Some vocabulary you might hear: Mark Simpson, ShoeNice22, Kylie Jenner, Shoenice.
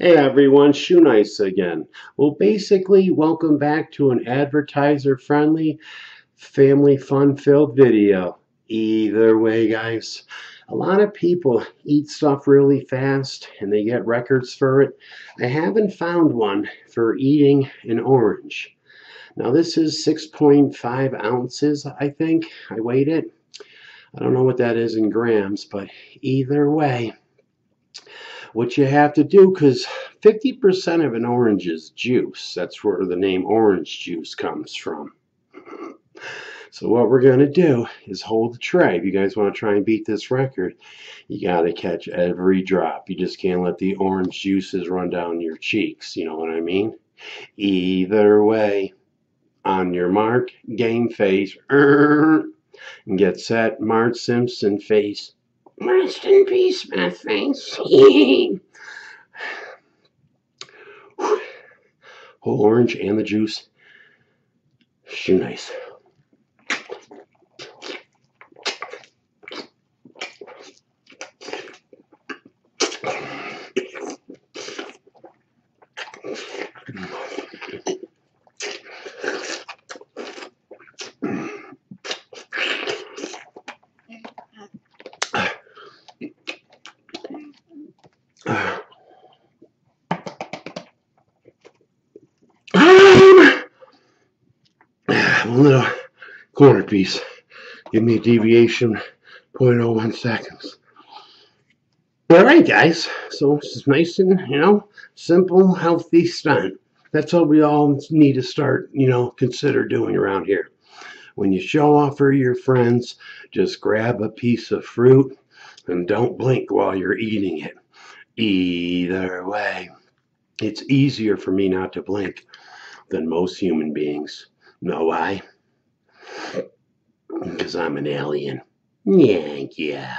Hey everyone, ShoeNice again. Well, basically, welcome back to an advertiser-friendly, family fun-filled video. Either way, guys, a lot of people eat stuff really fast and they get records for it. I haven't found one for eating an orange. Now, this is 6.5 ounces, I think. I weighed it. I don't know what that is in grams, but either way, what you have to do, because 50% of an orange is juice. That's where the name orange juice comes from. So what we're going to do is hold the tray. If you guys want to try and beat this record, you got to catch every drop. You just can't let the orange juices run down your cheeks. You know what I mean? Either way, on your mark, game face, and get set, Mark Simpson face. Rest in peace, my face. Whole orange and the juice. Shoe nice. One little corner piece. Give me a deviation, 0.01 seconds. Alright guys, so this is nice and, you know, simple, healthy stunt. That's what we all need to start, you know, consider doing around here. When you show off for your friends, just grab a piece of fruit and don't blink while you're eating it. Either way, it's easier for me not to blink than most human beings. Know why? Because I'm an alien. Yeah.